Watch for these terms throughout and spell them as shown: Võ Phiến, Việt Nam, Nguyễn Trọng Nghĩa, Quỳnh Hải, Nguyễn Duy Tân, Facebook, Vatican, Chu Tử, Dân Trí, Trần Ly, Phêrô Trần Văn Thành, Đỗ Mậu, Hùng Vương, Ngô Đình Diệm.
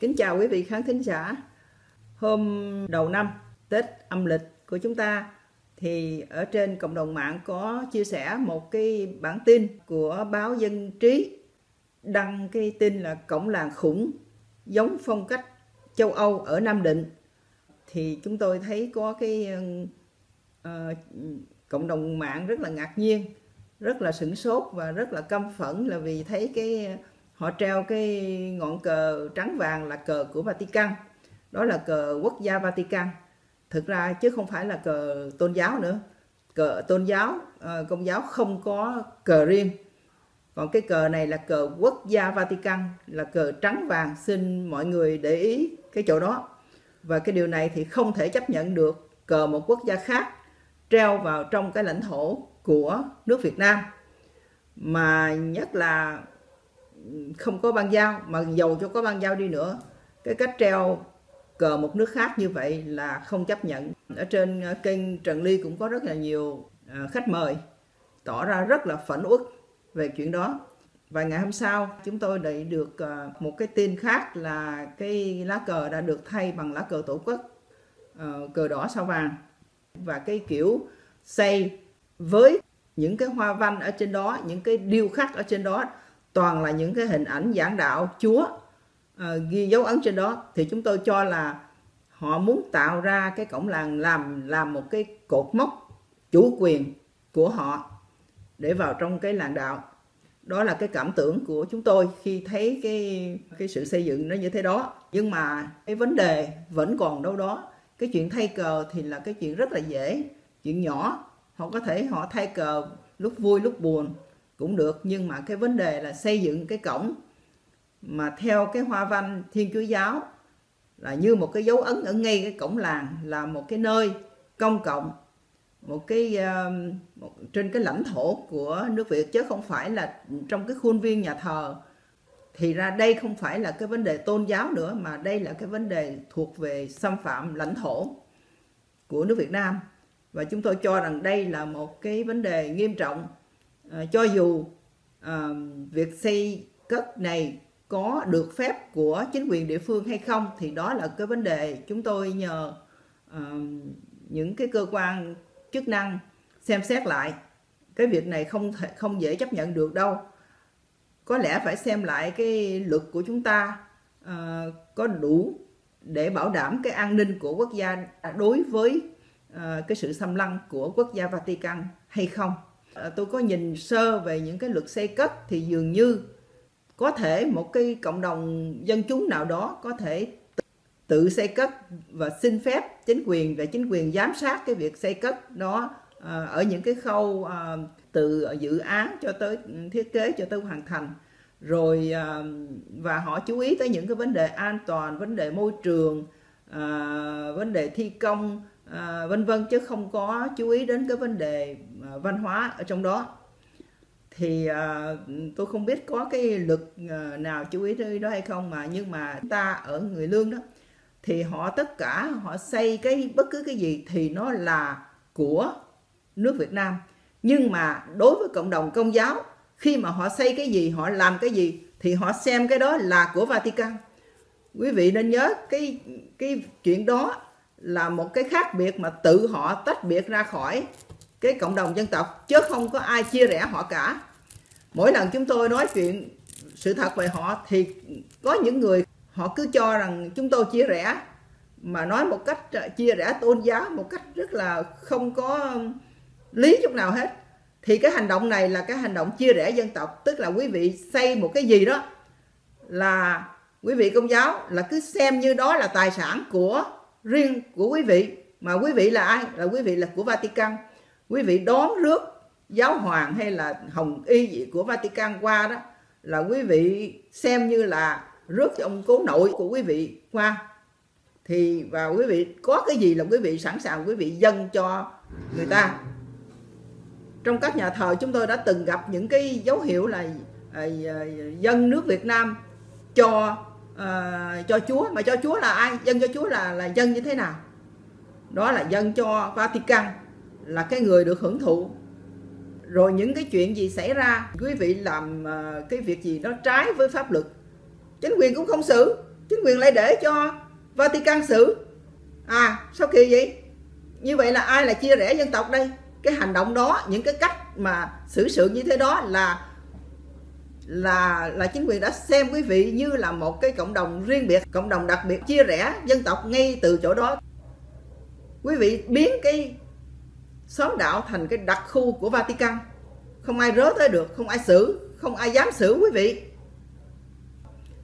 Kính chào quý vị khán thính giả. Hôm đầu năm Tết âm lịch của chúng ta thì ở trên cộng đồng mạng có chia sẻ một cái bản tin của báo Dân Trí, đăng cái tin là cổng làng khủng giống phong cách châu Âu ở Nam Định. Thì chúng tôi thấy có cái cộng đồng mạng rất là ngạc nhiên, rất là sửng sốt và rất là căm phẫn, là vì thấy cái họ treo cái ngọn cờ trắng vàng là cờ của Vatican. Đó là cờ quốc gia Vatican, thực ra chứ không phải là cờ tôn giáo nữa. Cờ tôn giáo, Công giáo không có cờ riêng. Còn cái cờ này là cờ quốc gia Vatican, là cờ trắng vàng. Xin mọi người để ý cái chỗ đó. Và cái điều này thì không thể chấp nhận được cờ một quốc gia khác treo vào trong cái lãnh thổ của nước Việt Nam. Mà nhất là không có ban giao, mà dầu cho có ban giao đi nữa, cái cách treo cờ một nước khác như vậy là không chấp nhận. Ở trên kênh Trần Ly cũng có rất là nhiều khách mời tỏ ra rất là phẫn uất về chuyện đó. Và ngày hôm sau chúng tôi đã được một cái tin khác là cái lá cờ đã được thay bằng lá cờ tổ quốc, cờ đỏ sao vàng. Và cái kiểu xây với những cái hoa văn ở trên đó, những cái điêu khắc ở trên đó, toàn là những cái hình ảnh giảng đạo Chúa ghi dấu ấn trên đó. Thì chúng tôi cho là họ muốn tạo ra cái cổng làng, làm một cái cột mốc chủ quyền của họ để vào trong cái làng đạo. Đó là cái cảm tưởng của chúng tôi khi thấy cái sự xây dựng nó như thế đó. Nhưng mà cái vấn đề vẫn còn đâu đó. Cái chuyện thay cờ thì là cái chuyện rất là dễ, chuyện nhỏ. Họ có thể họ thay cờ lúc vui lúc buồn cũng được, nhưng mà cái vấn đề là xây dựng cái cổng mà theo cái hoa văn Thiên Chúa giáo là như một cái dấu ấn ở ngay cái cổng làng, là một cái nơi công cộng, một cái trên cái lãnh thổ của nước Việt chứ không phải là trong cái khuôn viên nhà thờ. Thì ra đây không phải là cái vấn đề tôn giáo nữa, mà đây là cái vấn đề thuộc về xâm phạm lãnh thổ của nước Việt Nam. Và chúng tôi cho rằng đây là một cái vấn đề nghiêm trọng. Cho dù việc xây cất này có được phép của chính quyền địa phương hay không, thì đó là cái vấn đề chúng tôi nhờ những cái cơ quan chức năng xem xét lại. Cái việc này không dễ chấp nhận được đâu. Có lẽ phải xem lại cái luật của chúng ta có đủ để bảo đảm cái an ninh của quốc gia đối với cái sự xâm lăng của quốc gia Vatican hay không. Tôi có nhìn sơ về những cái luật xây cất thì dường như có thể một cái cộng đồng dân chúng nào đó có thể tự xây cất và xin phép chính quyền, để chính quyền giám sát cái việc xây cất đó ở những cái khâu từ dự án cho tới thiết kế cho tới hoàn thành. Rồi và họ chú ý tới những cái vấn đề an toàn, vấn đề môi trường, vấn đề thi công, vân vân, chứ không có chú ý đến cái vấn đề văn hóa ở trong đó. Thì tôi không biết có cái luật nào chú ý tới đó hay không, mà nhưng mà chúng ta ở người lương đó thì họ tất cả họ xây cái bất cứ cái gì thì nó là của nước Việt Nam. Nhưng mà đối với cộng đồng Công giáo, khi mà họ xây cái gì, họ làm cái gì thì họ xem cái đó là của Vatican. Quý vị nên nhớ cái chuyện đó là một cái khác biệt mà tự họ tách biệt ra khỏi cái cộng đồng dân tộc, chứ không có ai chia rẽ họ cả. Mỗi lần chúng tôi nói chuyện sự thật về họ thì có những người họ cứ cho rằng chúng tôi chia rẽ, mà nói một cách chia rẽ tôn giáo, một cách rất là không có lý chút nào hết. Thì cái hành động này là cái hành động chia rẽ dân tộc. Tức là quý vị xây một cái gì đó là quý vị Công giáo là cứ xem như đó là tài sản của riêng của quý vị, mà quý vị là ai? Là quý vị là của Vatican. Quý vị đón rước giáo hoàng hay là hồng y gì của Vatican qua đó là quý vị xem như là rước cho ông cố nội của quý vị qua. Thì và quý vị có cái gì là quý vị sẵn sàng quý vị dâng cho người ta. Trong các nhà thờ chúng tôi đã từng gặp những cái dấu hiệu là dân nước Việt Nam cho Chúa. Mà cho Chúa là ai? Dân cho Chúa là dân như thế nào? Đó là dân cho Vatican, là cái người được hưởng thụ. Rồi những cái chuyện gì xảy ra, quý vị làm cái việc gì nó trái với pháp luật, chính quyền cũng không xử. chính quyền lại để cho Vatican xử. À, sao kỳ vậy? Như vậy là ai là chia rẽ dân tộc đây? Cái hành động đó, những cái cách mà xử sự như thế đó là chính quyền đã xem quý vị như là một cái cộng đồng riêng biệt, cộng đồng đặc biệt, chia rẽ dân tộc ngay từ chỗ đó. Quý vị biến cái xóm đạo thành cái đặc khu của Vatican, không ai rớ tới được, không ai xử, không ai dám xử quý vị.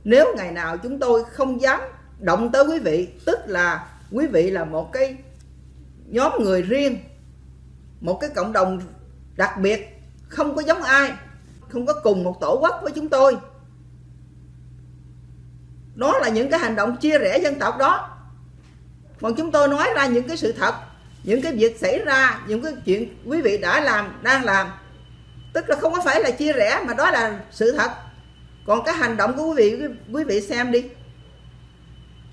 Nếu ngày nào chúng tôi không dám động tới quý vị, tức là quý vị là một cái nhóm người riêng, một cái cộng đồng đặc biệt, không có giống ai, không có cùng một tổ quốc với chúng tôi. Đó là những cái hành động chia rẽ dân tộc đó. Còn chúng tôi nói ra những cái sự thật, những cái việc xảy ra, những cái chuyện quý vị đã làm, đang làm. Tức là không có phải là chia rẽ mà đó là sự thật. Còn cái hành động của quý vị xem đi.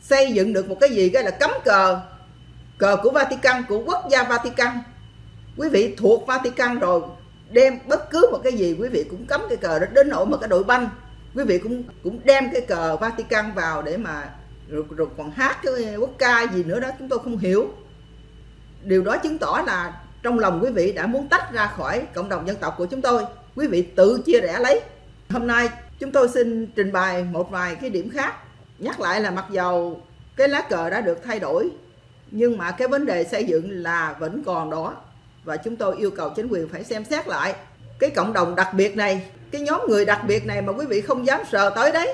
Xây dựng được một cái gì gọi là cấm cờ, cờ của Vatican, của quốc gia Vatican. Quý vị thuộc Vatican rồi, đem bất cứ một cái gì quý vị cũng cấm cái cờ đó, đến nỗi mà cái đội banh quý vị cũng đem cái cờ Vatican vào để mà rồi còn hát cái quốc ca gì nữa đó, chúng tôi không hiểu. Điều đó chứng tỏ là trong lòng quý vị đã muốn tách ra khỏi cộng đồng dân tộc của chúng tôi, quý vị tự chia rẽ lấy. Hôm nay chúng tôi xin trình bày một vài cái điểm khác. Nhắc lại là mặc dầu cái lá cờ đã được thay đổi, nhưng mà cái vấn đề xây dựng là vẫn còn đó. Và chúng tôi yêu cầu chính quyền phải xem xét lại cái cộng đồng đặc biệt này, cái nhóm người đặc biệt này mà quý vị không dám sờ tới đấy.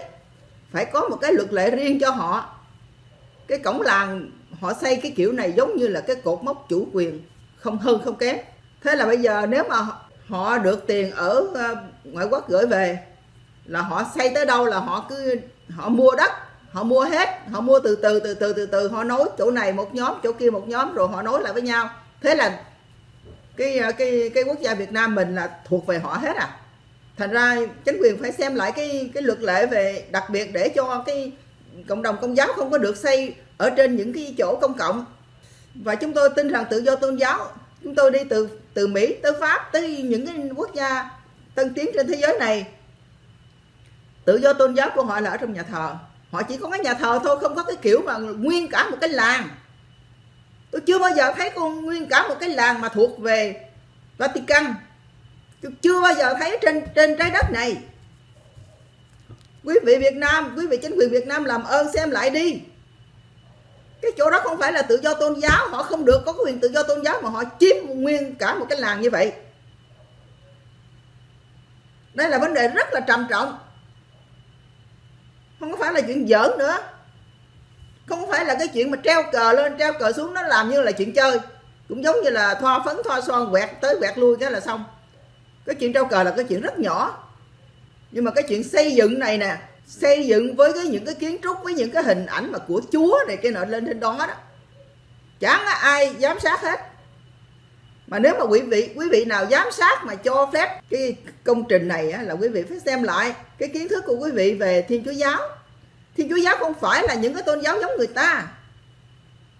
Phải có một cái luật lệ riêng cho họ. Cái cổng làng họ xây cái kiểu này giống như là cái cột mốc chủ quyền, không hơn không kém. Thế là bây giờ nếu mà họ được tiền ở ngoại quốc gửi về, là họ xây tới đâu là họ mua đất, họ mua hết, họ mua từ từ, họ nối chỗ này một nhóm, chỗ kia một nhóm, rồi họ nối lại với nhau. Thế là cái quốc gia Việt Nam mình là thuộc về họ hết à. Thành ra chính quyền phải xem lại cái luật lệ về đặc biệt để cho cái cộng đồng công giáo không có được xây ở trên những cái chỗ công cộng. Và chúng tôi tin rằng tự do tôn giáo, chúng tôi đi từ Mỹ tới Pháp tới những cái quốc gia tân tiến trên thế giới này, tự do tôn giáo của họ là ở trong nhà thờ. Họ chỉ có cái nhà thờ thôi, không có cái kiểu mà nguyên cả một cái làng. Tôi chưa bao giờ thấy con nguyên cả một cái làng mà thuộc về Vatican. Tôi chưa bao giờ thấy trên trái đất này. Quý vị Việt Nam, quý vị chính quyền Việt Nam làm ơn xem lại đi. Cái chỗ đó không phải là tự do tôn giáo, họ không được có quyền tự do tôn giáo mà họ chiếm nguyên cả một cái làng như vậy. Đây là vấn đề rất là trầm trọng. Không có phải là chuyện giỡn nữa. Không phải là cái chuyện mà treo cờ lên, treo cờ xuống, nó làm như là chuyện chơi. Cũng giống như là thoa phấn, thoa son, quẹt tới quẹt lui cái là xong. Cái chuyện treo cờ là cái chuyện rất nhỏ. Nhưng mà cái chuyện xây dựng này nè, xây dựng với những cái kiến trúc, với những cái hình ảnh mà của Chúa này kia nọ lên trên đó đó, chẳng có ai giám sát hết. Mà nếu mà quý vị nào giám sát mà cho phép cái công trình này á, là quý vị phải xem lại cái kiến thức của quý vị về Thiên Chúa giáo. Thiên Chúa giáo không phải là những cái tôn giáo giống người ta.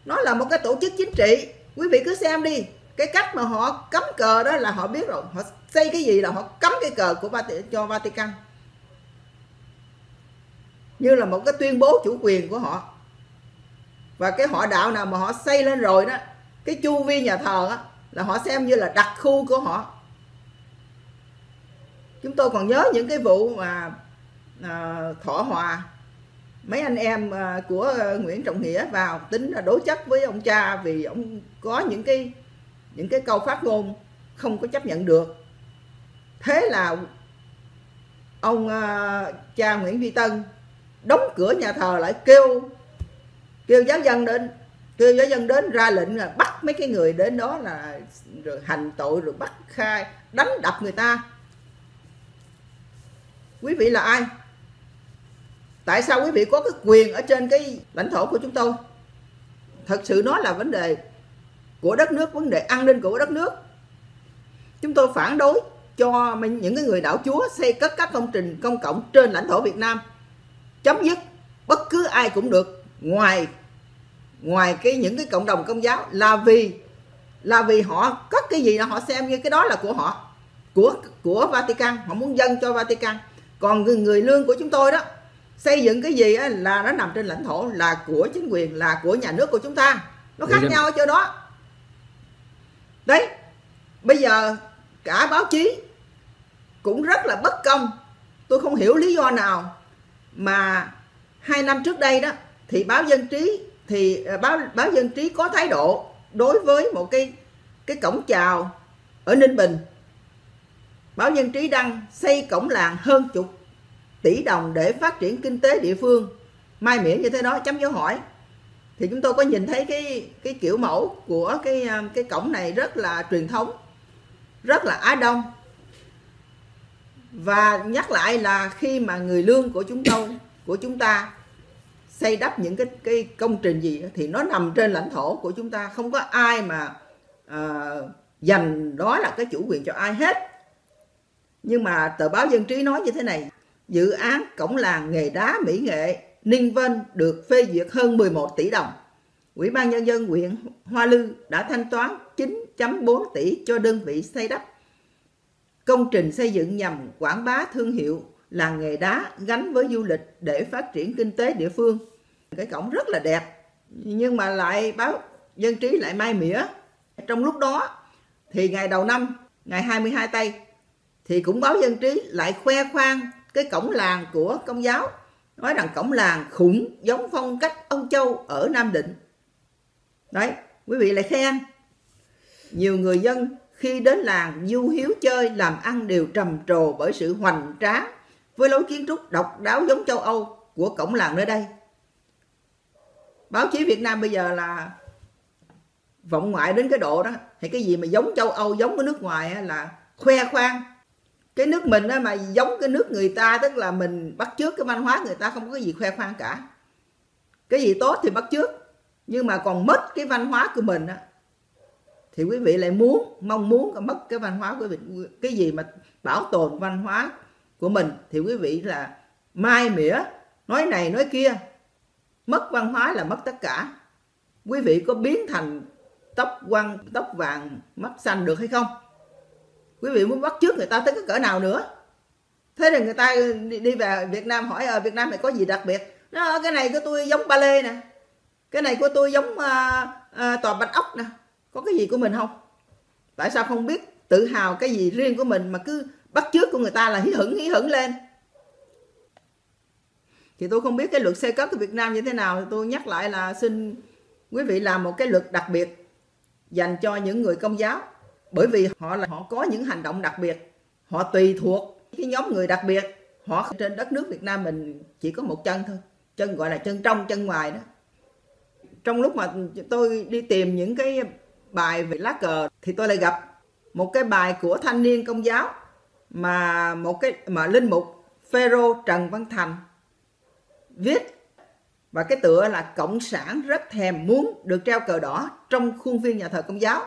Nó là một cái tổ chức chính trị. Quý vị cứ xem đi. Cái cách mà họ cấm cờ đó là họ biết rồi. Họ xây cái gì là họ cấm cái cờ của cho Vatican. Như là một cái tuyên bố chủ quyền của họ. Và cái họ đạo nào mà họ xây lên rồi đó, cái chu vi nhà thờ đó, là họ xem như là đặc khu của họ. Chúng tôi còn nhớ những cái vụ mà Thọ Hòa, mấy anh em của Nguyễn Trọng Nghĩa vào tính là đối chất với ông cha vì ông có những cái câu phát ngôn không có chấp nhận được. Thế là ông cha Nguyễn Duy Tân đóng cửa nhà thờ lại, kêu giáo dân đến ra lệnh là bắt mấy cái người đến đó là rồi hành tội, rồi bắt khai, đánh đập người ta. Quý vị là ai? Tại sao quý vị có cái quyền ở trên cái lãnh thổ của chúng tôi? Thật sự nó là vấn đề của đất nước, vấn đề an ninh của đất nước. Chúng tôi phản đối cho những cái người đạo Chúa xây cất các công trình công cộng trên lãnh thổ Việt Nam. Chấm dứt, bất cứ ai cũng được, ngoài cái những cái cộng đồng công giáo, là vì họ cất cái gì là họ xem như cái đó là của họ, của Vatican, họ muốn dâng cho Vatican. Còn người lương của chúng tôi đó Xây dựng cái gì là nó nằm trên lãnh thổ, là của chính quyền, là của nhà nước của chúng ta. Nó khác nhau ở chỗ đó. Đấy, bây giờ cả báo chí cũng rất là bất công. Tôi không hiểu lý do nào mà 2 năm trước đây đó thì báo Dân Trí có thái độ đối với một cái cổng chào ở Ninh Bình. Báo Dân Trí đăng xây cổng làng hơn chục tỷ đồng để phát triển kinh tế địa phương, mai mỉa như thế đó, chấm dấu hỏi. Thì chúng tôi có nhìn thấy cái kiểu mẫu của cái cổng này rất là truyền thống, rất là Á Đông. Và nhắc lại là khi mà người lương của chúng ta xây đắp những cái công trình gì thì nó nằm trên lãnh thổ của chúng ta, không có ai mà dành đó là cái chủ quyền cho ai hết. Nhưng mà tờ báo Dân Trí nói như thế này: dự án cổng làng nghề đá mỹ nghệ Ninh Vân được phê duyệt hơn 11 tỷ đồng. Ủy ban nhân dân huyện Hoa Lư đã thanh toán 9,4 tỷ cho đơn vị xây đắp công trình xây dựng nhằm quảng bá thương hiệu làng nghề đá gắn với du lịch để phát triển kinh tế địa phương. Cái cổng rất là đẹp, nhưng mà lại báo Dân Trí lại mai mỉa. Trong lúc đó thì ngày đầu năm, ngày 22 Tây, thì cũng báo Dân Trí lại khoe khoang cái cổng làng của Công giáo, nói rằng cổng làng khủng giống phong cách Âu Châu ở Nam Định. Đấy, quý vị lại khen. Nhiều người dân khi đến làng du hiếu chơi làm ăn đều trầm trồ bởi sự hoành tráng với lối kiến trúc độc đáo giống châu Âu của cổng làng nơi đây. Báo chí Việt Nam bây giờ là vọng ngoại đến cái độ đó, thì cái gì mà giống châu Âu, giống cái nước ngoài là khoe khoang. Cái nước mình mà giống cái nước người ta, tức là mình bắt chước cái văn hóa người ta, không có cái gì khoe khoang cả. Cái gì tốt thì bắt chước, nhưng mà còn mất cái văn hóa của mình thì quý vị lại mong muốn mất cái văn hóa của quý vị. Cái gì mà bảo tồn văn hóa của mình thì quý vị là mai mỉa, nói này nói kia. Mất văn hóa là mất tất cả. Quý vị có biến thành tóc vàng mắt xanh được hay không? Quý vị muốn bắt chước người ta tới cái cỡ nào nữa? Thế là người ta đi về Việt Nam hỏi Việt Nam này có gì đặc biệt? Nó cái này của tôi giống ba lê nè, cái này của tôi giống tòa Bạch Ốc nè. Có cái gì của mình không? Tại sao không biết tự hào cái gì riêng của mình mà cứ bắt chước của người ta là hí hửng lên? Thì tôi không biết cái luật xây cất của Việt Nam như thế nào, thì tôi nhắc lại là xin quý vị làm một cái luật đặc biệt dành cho những người Công giáo. Bởi vì họ có những hành động đặc biệt, họ tùy thuộc cái nhóm người đặc biệt. Họ trên đất nước Việt Nam mình chỉ có một chân thôi, chân gọi là chân trong, chân ngoài đó. Trong lúc mà tôi đi tìm những cái bài về lá cờ thì tôi lại gặp một cái bài của thanh niên Công giáo mà linh mục Phêrô Trần Văn Thành viết, và cái tựa là Cộng sản rất thèm muốn được treo cờ đỏ trong khuôn viên nhà thờ Công giáo.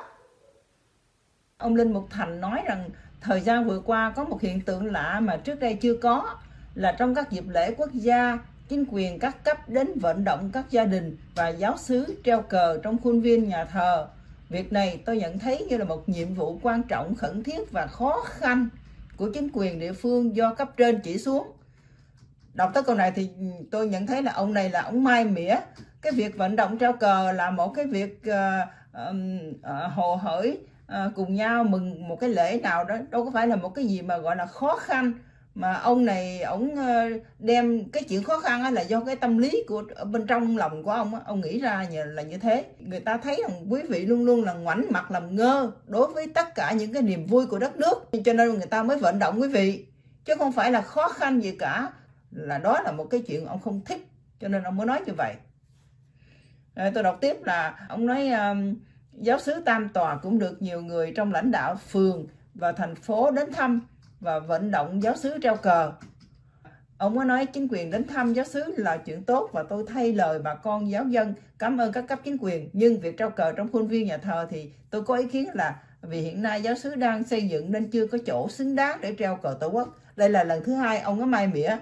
Ông linh mục Thành nói rằng thời gian vừa qua có một hiện tượng lạ mà trước đây chưa có, là trong các dịp lễ quốc gia, chính quyền các cấp đến vận động các gia đình và giáo xứ treo cờ trong khuôn viên nhà thờ. Việc này tôi nhận thấy như là một nhiệm vụ quan trọng, khẩn thiết và khó khăn của chính quyền địa phương do cấp trên chỉ xuống. Đọc tới câu này thì tôi nhận thấy là ông này là ông mai mỉa. Cái việc vận động treo cờ là một cái việc hồ hởi cùng nhau mừng một cái lễ nào đó, đâu có phải là một cái gì mà gọi là khó khăn. Mà ông này ông đem cái chuyện khó khăn là do cái tâm lý của bên trong lòng của ông nghĩ ra là như thế. Người ta thấy rằng quý vị luôn luôn là ngoảnh mặt làm ngơ đối với tất cả những cái niềm vui của đất nước, cho nên người ta mới vận động quý vị, chứ không phải là khó khăn gì cả. Là đó là một cái chuyện ông không thích, cho nên ông mới nói như vậy. Tôi đọc tiếp là ông nói giáo xứ Tam Tòa cũng được nhiều người trong lãnh đạo phường và thành phố đến thăm và vận động giáo xứ treo cờ. Ông có nói chính quyền đến thăm giáo xứ là chuyện tốt và tôi thay lời bà con giáo dân cảm ơn các cấp chính quyền, nhưng việc treo cờ trong khuôn viên nhà thờ thì tôi có ý kiến là vì hiện nay giáo xứ đang xây dựng nên chưa có chỗ xứng đáng để treo cờ tổ quốc. Đây là lần thứ hai ông có mai mỉa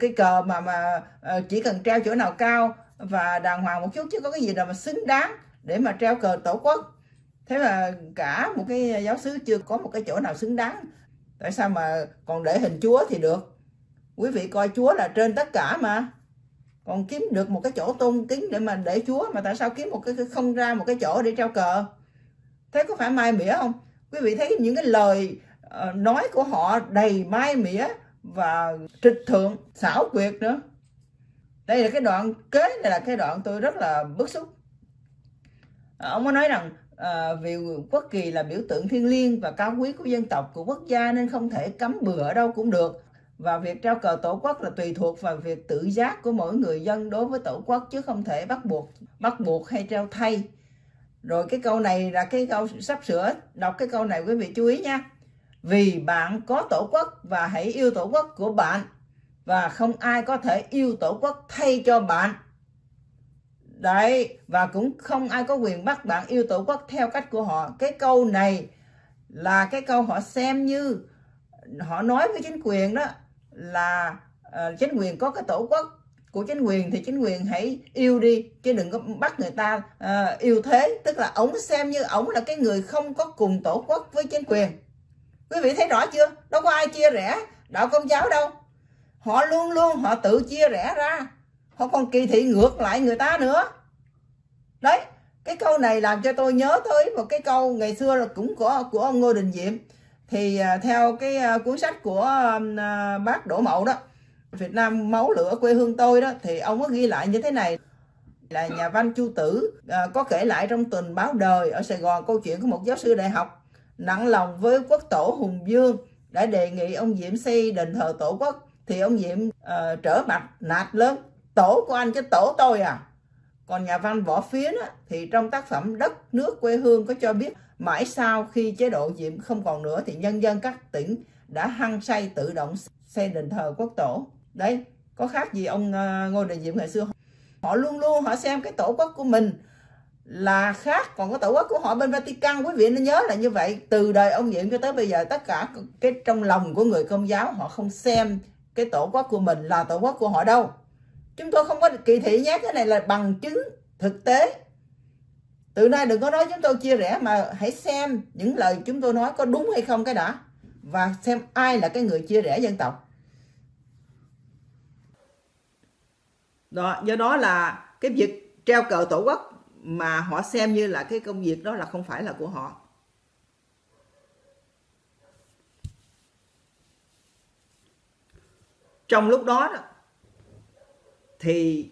cái cờ mà chỉ cần treo chỗ nào cao và đàng hoàng một chút, chứ có cái gì nào mà xứng đáng để mà treo cờ tổ quốc. Thế là cả một cái giáo xứ chưa có một cái chỗ nào xứng đáng. Tại sao mà còn để hình Chúa thì được, Quý vị coi Chúa là trên tất cả mà. Còn kiếm được một cái chỗ tôn kính để mà để Chúa, mà tại sao kiếm một cái không ra một cái chỗ để treo cờ? Thế có phải mai mỉa không? Quý vị thấy những cái lời nói của họ đầy mai mỉa và trịch thượng, xảo quyệt nữa. Đây là cái đoạn kế, này là cái đoạn tôi rất là bức xúc. Ông có nói rằng vì quốc kỳ là biểu tượng thiêng liêng và cao quý của dân tộc, của quốc gia, nên không thể cấm bừa ở đâu cũng được. Và việc treo cờ tổ quốc là tùy thuộc vào việc tự giác của mỗi người dân đối với tổ quốc, chứ không thể bắt buộc hay treo thay. Rồi cái câu này là cái câu sắp sửa, đọc cái câu này quý vị chú ý nha. Vì bạn có tổ quốc và hãy yêu tổ quốc của bạn, và không ai có thể yêu tổ quốc thay cho bạn. Đấy, và cũng không ai có quyền bắt bạn yêu tổ quốc theo cách của họ. Cái câu này là cái câu họ xem như họ nói với chính quyền đó là chính quyền có cái tổ quốc của chính quyền thì chính quyền hãy yêu đi, chứ đừng có bắt người ta yêu thế. Tức là ổng xem như ổng là cái người không có cùng tổ quốc với chính quyền. Quý vị thấy rõ chưa? Đâu có ai chia rẽ đạo Công giáo đâu. Họ luôn luôn họ tự chia rẽ ra, họ còn kỳ thị ngược lại người ta nữa. Đấy, cái câu này làm cho tôi nhớ tới một cái câu ngày xưa là cũng của ông Ngô Đình Diệm. Thì theo cái cuốn sách của bác Đỗ Mậu đó, Việt Nam máu lửa quê hương tôi đó, thì ông có ghi lại như thế này. Là nhà văn Chu Tử có kể lại trong tuần báo Đời ở Sài Gòn câu chuyện của một giáo sư đại học nặng lòng với quốc tổ Hùng Vương đã đề nghị ông Diệm xây đền thờ tổ quốc. Thì ông Diệm trở mặt nạt lớn: tổ của anh chứ tổ tôi à? Còn nhà văn Võ Phiến á, thì trong tác phẩm Đất nước quê hương có cho biết mãi sau khi chế độ Diệm không còn nữa thì nhân dân các tỉnh đã hăng say tự động xây đền thờ quốc tổ. Đấy, có khác gì ông Ngô Đình Diệm ngày xưa. Họ luôn luôn họ xem cái tổ quốc của mình là khác, còn cái tổ quốc của họ bên Vatican, quý vị nên nhớ là như vậy. Từ đời ông Diệm cho tới bây giờ, tất cả cái trong lòng của người Công giáo, họ không xem cái tổ quốc của mình là tổ quốc của họ đâu. Chúng tôi không có kỳ thị nhé, cái này là bằng chứng thực tế. Từ nay đừng có nói chúng tôi chia rẽ, mà hãy xem những lời chúng tôi nói có đúng hay không cái đã, và xem ai là cái người chia rẽ dân tộc. Đó, do đó là cái việc treo cờ tổ quốc mà họ xem như là cái công việc đó là không phải là của họ. Trong lúc đó thì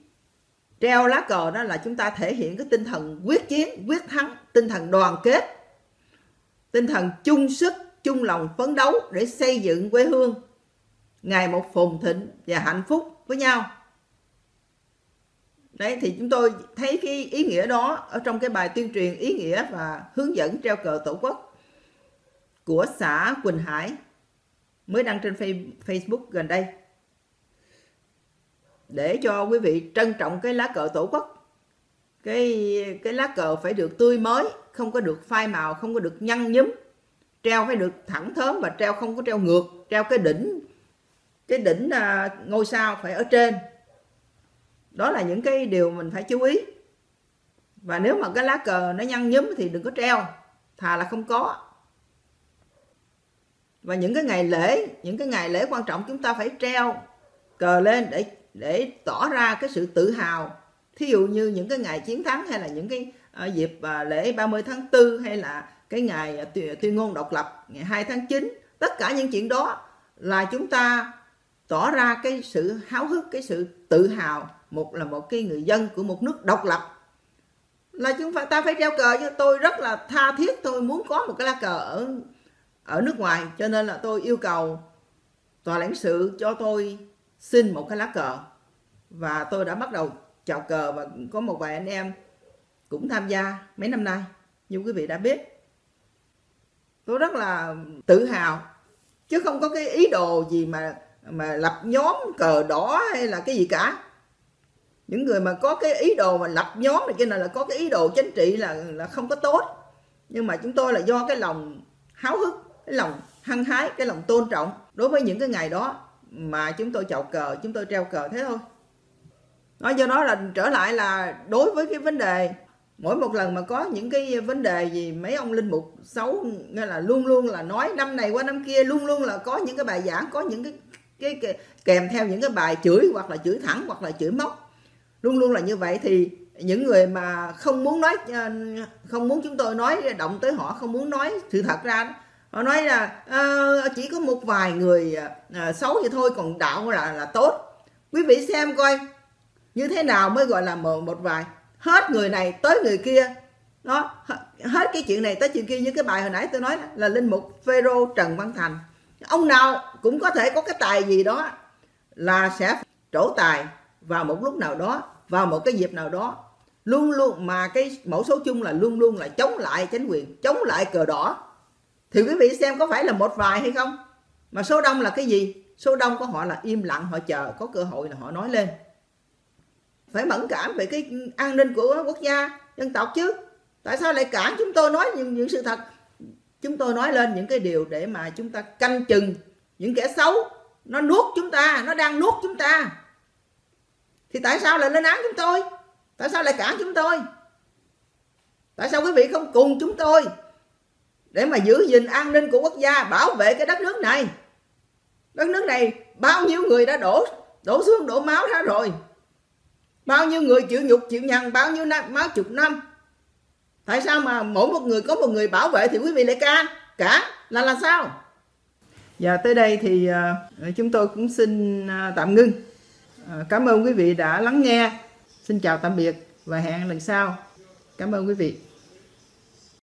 treo lá cờ đó là chúng ta thể hiện cái tinh thần quyết chiến, quyết thắng, tinh thần đoàn kết, tinh thần chung sức, chung lòng phấn đấu để xây dựng quê hương ngày một phồn thịnh và hạnh phúc với nhau. Đấy, thì chúng tôi thấy cái ý nghĩa đó ở trong cái bài tuyên truyền ý nghĩa và hướng dẫn treo cờ tổ quốc của xã Quỳnh Hải mới đăng trên Facebook gần đây, để cho quý vị trân trọng cái lá cờ tổ quốc. Cái lá cờ phải được tươi mới, không có được phai màu, không có được nhăn nhúm. Treo phải được thẳng thớm và treo không có treo ngược, treo cái đỉnh ngôi sao phải ở trên. Đó là những cái điều mình phải chú ý. Và nếu mà cái lá cờ nó nhăn nhúm thì đừng có treo, thà là không có. Và những cái ngày lễ quan trọng chúng ta phải treo cờ lên để tỏ ra cái sự tự hào. Thí dụ như những cái ngày chiến thắng, hay là những cái dịp lễ 30 tháng 4, hay là cái ngày tuyên ngôn độc lập ngày 2 tháng 9. Tất cả những chuyện đó là chúng ta tỏ ra cái sự háo hức, cái sự tự hào. Một cái người dân của một nước độc lập là chúng ta phải treo cờ. Chứ tôi rất là tha thiết, tôi muốn có một cái lá cờ ở nước ngoài, cho nên là tôi yêu cầu tòa lãnh sự cho tôi xin một cái lá cờ, và tôi đã bắt đầu chào cờ. Và có một vài anh em cũng tham gia mấy năm nay, như quý vị đã biết. Tôi rất là tự hào, chứ không có cái ý đồ gì mà lập nhóm cờ đỏ hay là cái gì cả. Những người mà có cái ý đồ mà lập nhóm này, cho nên là có cái ý đồ chính trị là không có tốt. Nhưng mà chúng tôi là do cái lòng háo hức, cái lòng hăng hái, cái lòng tôn trọng đối với những cái ngày đó mà chúng tôi chào cờ, chúng tôi treo cờ thế thôi. Nói do đó là trở lại là đối với cái vấn đề, mỗi một lần mà có những cái vấn đề gì mấy ông linh mục xấu, nghe là luôn luôn là nói năm này qua năm kia, luôn luôn là có những cái bài giảng, có những cái cái kèm theo những cái bài chửi, hoặc là chửi thẳng hoặc là chửi móc, luôn luôn là như vậy. Thì những người mà không muốn nói, không muốn chúng tôi nói động tới họ, không muốn nói sự thật ra, họ nói là chỉ có một vài người xấu vậy thôi, còn đạo là tốt. Quý vị xem coi như thế nào mới gọi là một vài, hết người này tới người kia đó, hết cái chuyện này tới chuyện kia. Như cái bài hồi nãy tôi nói là linh mục Phêrô Trần Văn Thành, ông nào cũng có thể có cái tài gì đó là sẽ trổ tài vào một lúc nào đó, vào một cái dịp nào đó, luôn luôn mà cái mẫu số chung là luôn luôn là chống lại chính quyền, chống lại cờ đỏ. Thì quý vị xem có phải là một vài hay không? Mà số đông là cái gì? Số đông của họ là im lặng, họ chờ có cơ hội là họ nói lên. Phải mẫn cảm về cái an ninh của quốc gia, dân tộc chứ. Tại sao lại cản chúng tôi nói những sự thật? Chúng tôi nói lên những cái điều để mà chúng ta canh chừng những kẻ xấu. Nó nuốt chúng ta, nó đang nuốt chúng ta. Thì tại sao lại lên án chúng tôi? Tại sao lại cản chúng tôi? Tại sao quý vị không cùng chúng tôi để mà giữ gìn an ninh của quốc gia, bảo vệ cái đất nước này? Đất nước này bao nhiêu người đã đổ xương, đổ máu ra rồi. Bao nhiêu người chịu nhục, chịu nhằn, bao nhiêu năm, bao chục năm. Tại sao mà mỗi một người có một người bảo vệ thì quý vị lại cản là sao? Và tới đây thì chúng tôi cũng xin tạm ngưng. Cảm ơn quý vị đã lắng nghe. Xin chào tạm biệt và hẹn lần sau. Cảm ơn quý vị.